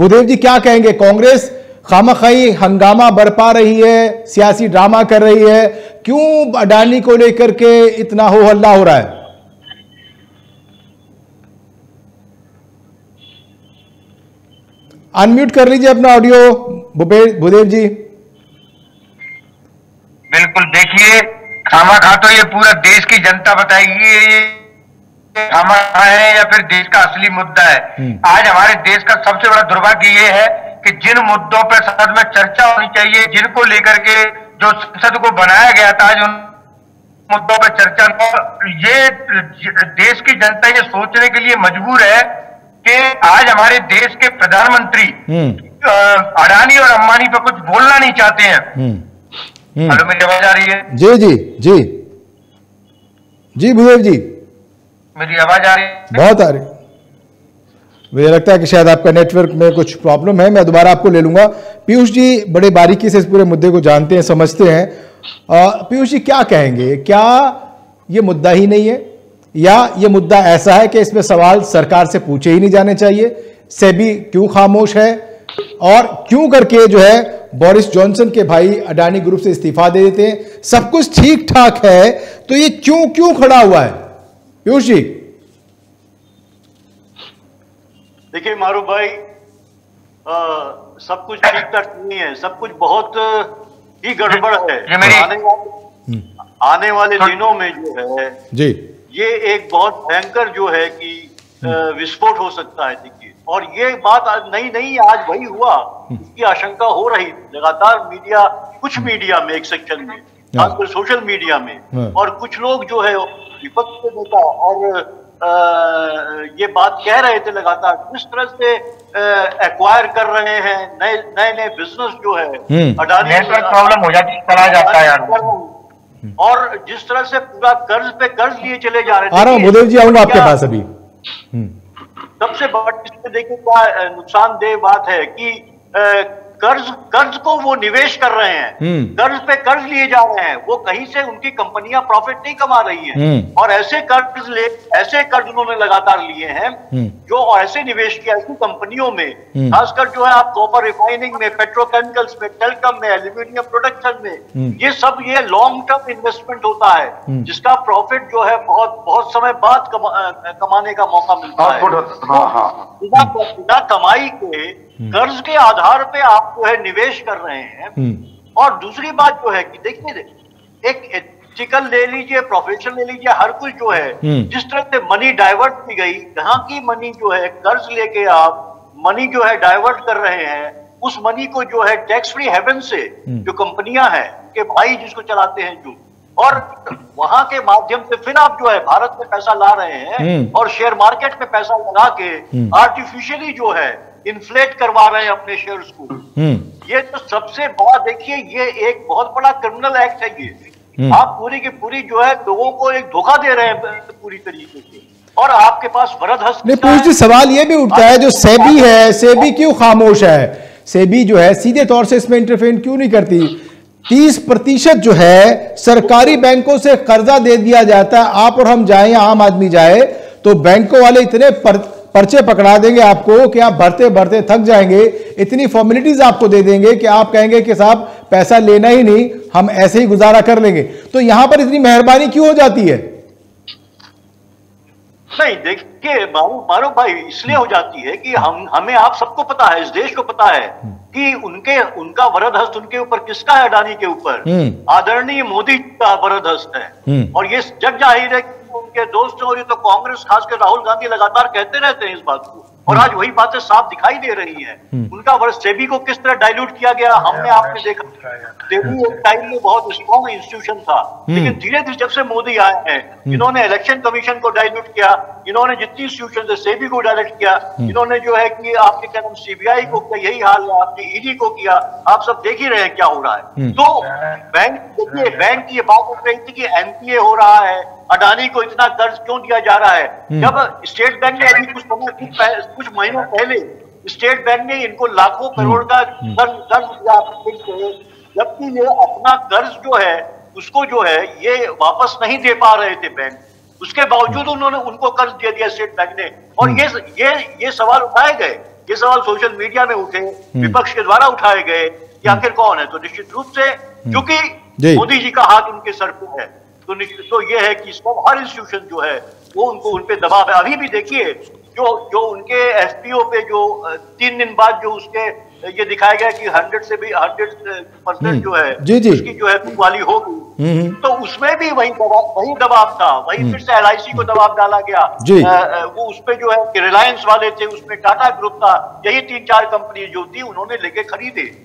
भूदेव जी क्या कहेंगे, कांग्रेस खामखाई हंगामा बरपा रही है, सियासी ड्रामा कर रही है, क्यों अडानी को लेकर के इतना हो हल्ला हो रहा है? अनम्यूट कर लीजिए अपना ऑडियो भूदेव जी। बिल्कुल, देखिए खामखा तो ये पूरा देश की जनता बताएगी खामखा है या फिर देश का असली मुद्दा है। आज हमारे देश का सबसे बड़ा दुर्भाग्य ये है कि जिन मुद्दों पर सदन में चर्चा होनी चाहिए, जिनको लेकर के जो संसद को बनाया गया था, आज उन मुद्दों पर चर्चा न, ये देश की जनता ये सोचने के लिए मजबूर है कि आज हमारे देश के प्रधानमंत्री अडानी और अंबानी पर कुछ बोलना नहीं चाहते हैं। हेलो, मेरी आवाज आ रही है? जी जी जी जी भूदेव जी, मेरी आवाज आ रही है? बहुत आ रही। मुझे लगता है कि शायद आपका नेटवर्क में कुछ प्रॉब्लम है, मैं दोबारा आपको ले लूंगा। पीयूष जी बड़े बारीकी से इस पूरे मुद्दे को जानते हैं, समझते हैं। पीयूष जी क्या कहेंगे, क्या ये मुद्दा ही नहीं है या ये मुद्दा ऐसा है कि इसमें सवाल सरकार से पूछे ही नहीं जाने चाहिए? सेबी क्यों खामोश है और क्यों करके जो है बोरिस जॉनसन के भाई अडानी ग्रुप से इस्तीफा दे देते हैं? सब कुछ ठीक ठाक है तो ये क्यों खड़ा हुआ है? पीयूष जी देखिए, मारू भाई सब कुछ ठीक ठाक नहीं है, सब कुछ बहुत ही गड़बड़ है। आने वाले दिनों में जो है जी, ये एक बहुत भयंकर जो है कि विस्फोट हो सकता है। देखिए, और ये बात नहीं आज वही हुआ, इसकी आशंका हो रही लगातार मीडिया, कुछ मीडिया में, एक सेक्शन में, खासकर सोशल मीडिया में, और कुछ लोग जो है विपक्ष के नेता और ये बात कह रहे थे लगातार, किस तरह से एक्वायर कर रहे हैं नए बिजनेस जो है अडानी, प्रॉब्लम हो जाती चला जाता है यार, और जिस तरह से पूरा कर्ज पे कर्ज लिए चले जा रहे थे। भूदेव जी आऊंगा आपके पास अभी। सबसे बड़ी देखिए क्या नुकसानदेह बात है कि कर्ज को वो निवेश कर रहे हैं, कर्ज पे कर्ज लिए जा रहे हैं, वो कहीं से उनकी कंपनियां प्रॉफिट नहीं कमा रही हैं, और ऐसे कर्ज उन्होंने लगातार लिए हैं जो, और ऐसे निवेश किया ऐसी कंपनियों में, खासकर जो है आप कॉपर रिफाइनिंग में, पेट्रोकेमिकल्स में, टेलकॉम में, एल्यूमिनियम प्रोडक्शन में, ये सब ये लॉन्ग टर्म इन्वेस्टमेंट होता है जिसका प्रॉफिट जो है बहुत समय बाद कमाने का मौका मिलता है। बिना कमाई के कर्ज के आधार पे आप जो है निवेश कर रहे हैं। और दूसरी बात जो है कि देखिए, एक एथिकल ले लीजिए, प्रोफेशन ले लीजिए, हर कुछ जो है जिस तरह से मनी डाइवर्ट की गई, जहां की मनी जो है कर्ज लेके आप मनी जो है डाइवर्ट कर रहे हैं, उस मनी को जो है टैक्स फ्री हेवन से जो कंपनियां हैं उनके भाई जिसको चलाते हैं जो, और वहां के माध्यम से फिर आप जो है भारत में पैसा ला रहे हैं और शेयर मार्केट में पैसा लगा के आर्टिफिशियली जो है इन्फ्लेट करवा रहे हैं अपने शेयर्स को। ये तो सबसे बड़ा, देखिए ये एक बहुत बड़ा क्रिमिनल एक्ट है। ये आप पूरी की पूरी जो है लोगों को एक धोखा दे रहे हैं पूरी तरीके से, और आपके पास वरद हस्त नहीं। पूछ जी सवाल ये भी उठता है, जो सेबी है, सेबी क्यों खामोश है? सेबी जो है सीधे तौर से इसमें इंटरफेयर क्यों नहीं करती? 30% जो है सरकारी बैंकों से कर्जा दे दिया जाता है। आप और हम जाए, आम आदमी जाए तो बैंकों वाले इतने पर्चे पकड़ा देंगे आपको कि आप भरते भरते थक जाएंगे, इतनी फॉर्मेलिटीज आपको दे देंगे कि आप कहेंगे कि साहब पैसा लेना ही नहीं, हम ऐसे ही गुजारा कर लेंगे। तो यहां पर इतनी मेहरबानी क्यों हो जाती है? नहीं देखिए मारो भाई, इसलिए हो जाती है कि हमें आप सबको पता है, इस देश को पता है कि उनका वरद हस्त उनके ऊपर किसका है, अडानी के ऊपर आदरणीय मोदी का वरद हस्त है, और ये जग जाहिर है उनके दोस्त, और ये तो कांग्रेस खासकर राहुल गांधी लगातार कहते रहते हैं इस बात को, और आज वही बातें साफ दिखाई दे रही हैं। उनका वर्ष सेबी को किस तरह डाइल्यूट किया गया, हमने आपने देखा, सेबी एक टाइम में बहुत स्ट्रॉन्ग इंस्टीट्यूशन था, लेकिन धीरे धीरे जब से मोदी आए हैं इन्होंने इलेक्शन कमीशन को डाइल्यूट किया, इन्होंने जितनी इंस्टीट्यूशन है सेबी को डायरेक्ट किया, इन्होंने जो है कि आपके क्या नाम सीबीआई को किया, यही हाल आपने ईडी को किया, आप सब देख ही रहे हैं क्या हो रहा है। तो बैंक की ये बात उठ रही थी कि एनपीए हो रहा है, अडानी को इतना कर्ज क्यों दिया जा रहा है, जब स्टेट बैंक ने अभी कुछ महीनों पहले स्टेट बैंक ने इनको लाखों करोड़ का कर्ज दिया, जबकि ये अपना कर्ज जो है उसको जो है ये वापस नहीं दे पा रहे थे बैंक, उसके बावजूद उन्होंने उनको कर्ज दे दिया स्टेट बैंक ने, और ये सवाल उठाए गए ये सवाल सोशल मीडिया में उठे, विपक्ष के द्वारा उठाए गए कि आखिर कौन है, तो निश्चित रूप से क्योंकि मोदी जी का हाथ उनके सर पे है तो निश्चित तो ये है कि सब हर इंस्टीट्यूशन जो है वो उनको उनपे दबाव है। अभी भी देखिए जो उनके एसपीओ पे जो 3 दिन बाद जो उसके ये दिखाया गया कि 100% जो है उसकी जो है खुशहाली होगी, तो उसमें भी वही दबाव था, वही फिर से LIC को दबाव डाला गया। वो उसपे जो है रिलायंस वाले थे, उसमें टाटा ग्रुप था, यही 3-4 कंपनी जो थी उन्होंने लेके खरीदे।